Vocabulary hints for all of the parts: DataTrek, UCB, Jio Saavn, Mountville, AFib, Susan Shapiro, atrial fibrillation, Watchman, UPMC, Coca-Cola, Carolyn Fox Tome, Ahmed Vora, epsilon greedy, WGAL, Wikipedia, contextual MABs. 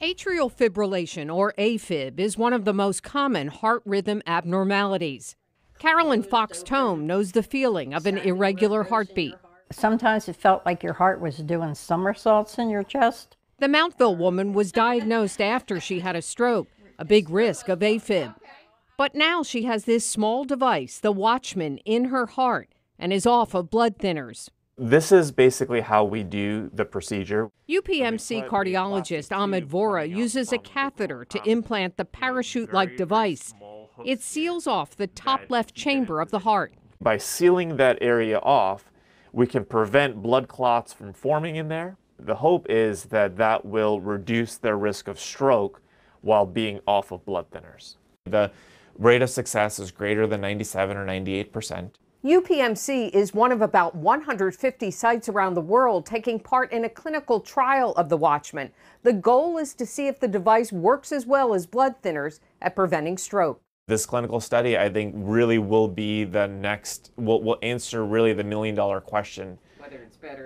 Atrial fibrillation, or AFib, is one of the most common heart rhythm abnormalities. Carolyn Fox Tome knows the feeling of an irregular heartbeat. Sometimes it felt like your heart was doing somersaults in your chest. The Mountville woman was diagnosed after she had a stroke, a big risk of AFib. But now she has this small device, the Watchman, in her heart and is off of blood thinners. This is basically how we do the procedure. UPMC cardiologist Ahmed Vora uses a catheter to implant the parachute-like device. It seals off the top left chamber of the heart. By sealing that area off, we can prevent blood clots from forming in there. The hope is that that will reduce their risk of stroke while being off of blood thinners. The rate of success is greater than 97% or 98%. UPMC is one of about 150 sites around the world taking part in a clinical trial of the Watchman. The goal is to see if the device works as well as blood thinners at preventing stroke. This clinical study, I think, really will be the next, will answer really the million-dollar question,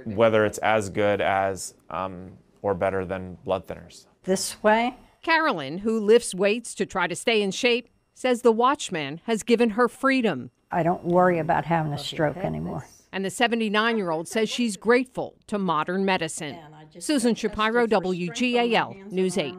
whether it's as good as or better than blood thinners. This way? Carolyn, who lifts weights to try to stay in shape, says the Watchman has given her freedom. I don't worry about having a stroke anymore. And the 79-year-old says she's grateful to modern medicine. Susan Shapiro, WGAL, News 8.